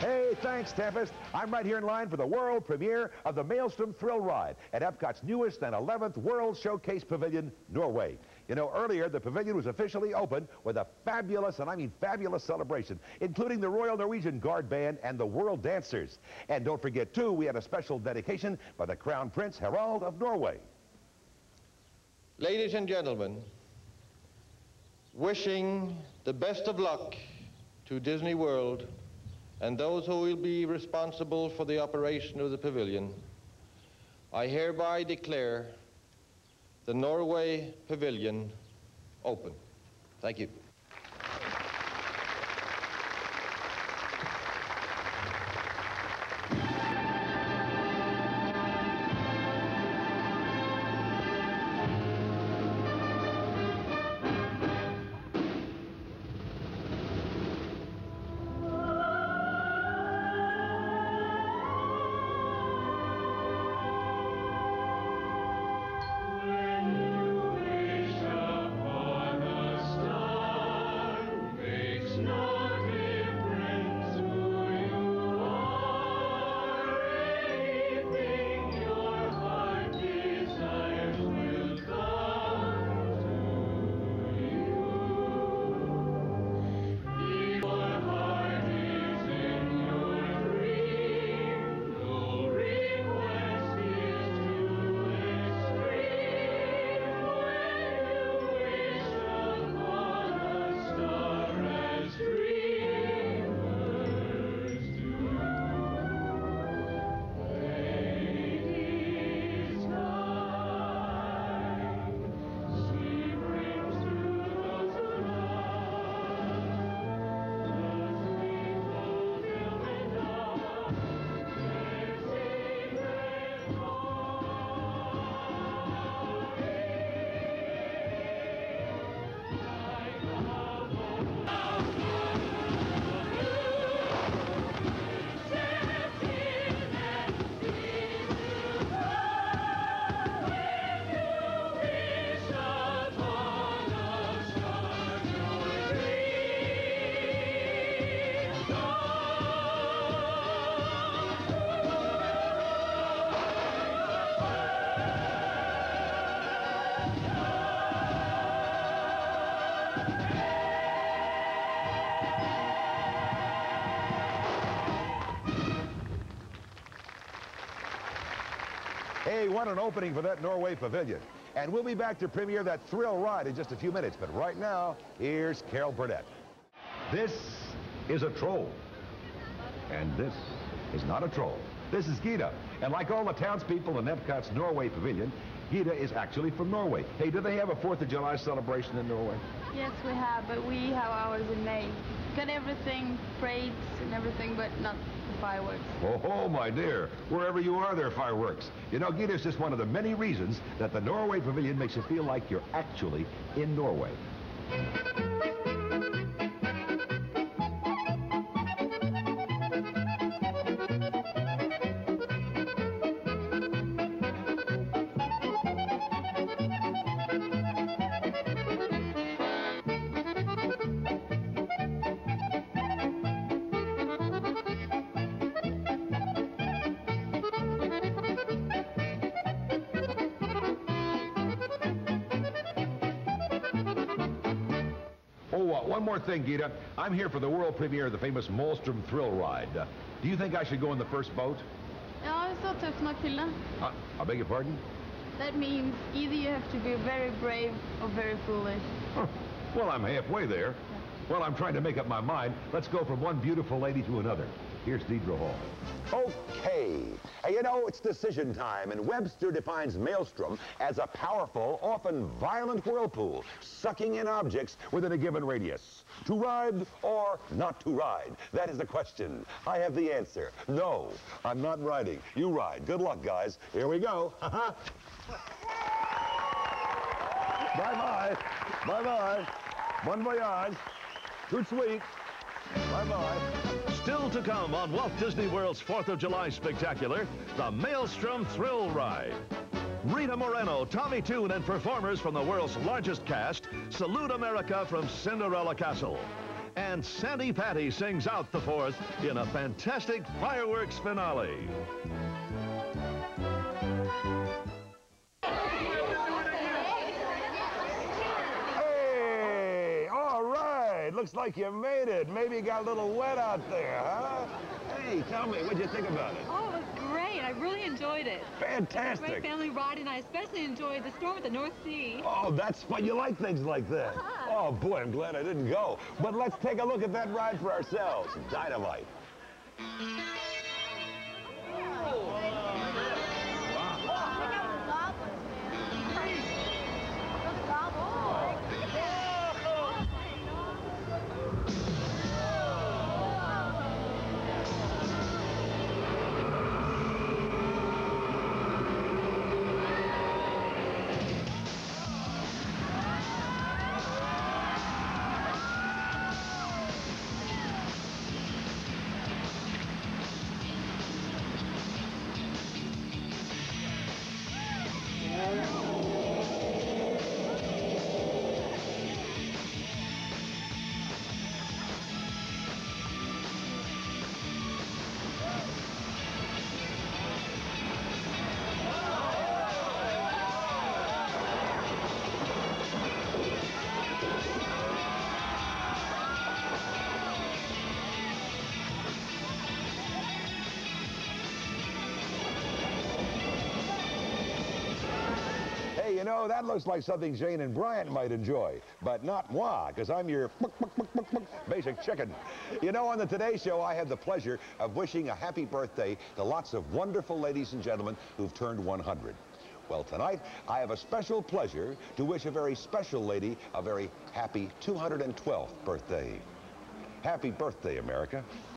Hey, thanks, Tempest. I'm right here in line for the world premiere of the Maelstrom Thrill Ride at Epcot's newest and 11th World Showcase Pavilion, Norway. You know, earlier the pavilion was officially opened with a fabulous, and I mean fabulous, celebration, including the Royal Norwegian Guard Band and the World Dancers. And don't forget, too, we had a special dedication by the Crown Prince Harald of Norway. Ladies and gentlemen, wishing the best of luck to Disney World and those who will be responsible for the operation of the pavilion, I hereby declare the Norway Pavilion open. Thank you. Hey, what an opening for that Norway pavilion. And we'll be back to premiere that thrill ride in just a few minutes. But right now, here's Carol Burnett. This is a troll. And this is not a troll. This is Gita. And like all the townspeople in Epcot's Norway pavilion, Gita is actually from Norway. Hey, do they have a 4th of July celebration in Norway? Yes, we have, but we have ours in May. Got everything, parades and everything, but not fireworks. Oh, my dear. Wherever you are, there are fireworks. You know, Gita is just one of the many reasons that the Norway Pavilion makes you feel like you're actually in Norway. One more thing, Gita. I'm here for the world premiere of the famous Maelstrom Thrill Ride. Do you think I should go in the first boat? No, it's not tøffnakkille. I beg your pardon? That means either you have to be very brave or very foolish. Huh. Well, I'm halfway there. Well, I'm trying to make up my mind. Let's go from one beautiful lady to another. Here's Deidre Hall. Okay. You know, it's decision time, and Webster defines Maelstrom as a powerful, often violent whirlpool, sucking in objects within a given radius. To ride or not to ride? That is the question. I have the answer. No, I'm not riding. You ride. Good luck, guys. Here we go. Haha. Bye-bye. Bye-bye. Bon voyage. Tout de suite. Bye-bye. Still to come on Walt Disney World's 4th of July spectacular, the Maelstrom Thrill Ride. Rita Moreno, Tommy Tune, and performers from the world's largest cast salute America from Cinderella Castle. and Sandy Patty sings out the Fourth in a fantastic fireworks finale. Hey, all right, looks like you made it. Maybe you got a little wet out there, huh? Hey, tell me, what'd you think about it? Oh, it was great. I really enjoyed it. Fantastic. It was a great family ride, and I especially enjoyed the storm at the North Sea. Oh, that's fun. You like things like that. Uh-huh. Oh, boy, I'm glad I didn't go. But let's take a look at that ride for ourselves. Dynamite. You know, that looks like something Jane and Bryant might enjoy, but not moi, because I'm your basic chicken. You know, on the Today Show, I had the pleasure of wishing a happy birthday to lots of wonderful ladies and gentlemen who've turned 100. Well, tonight, I have a special pleasure to wish a very special lady a very happy 212th birthday. Happy birthday, America.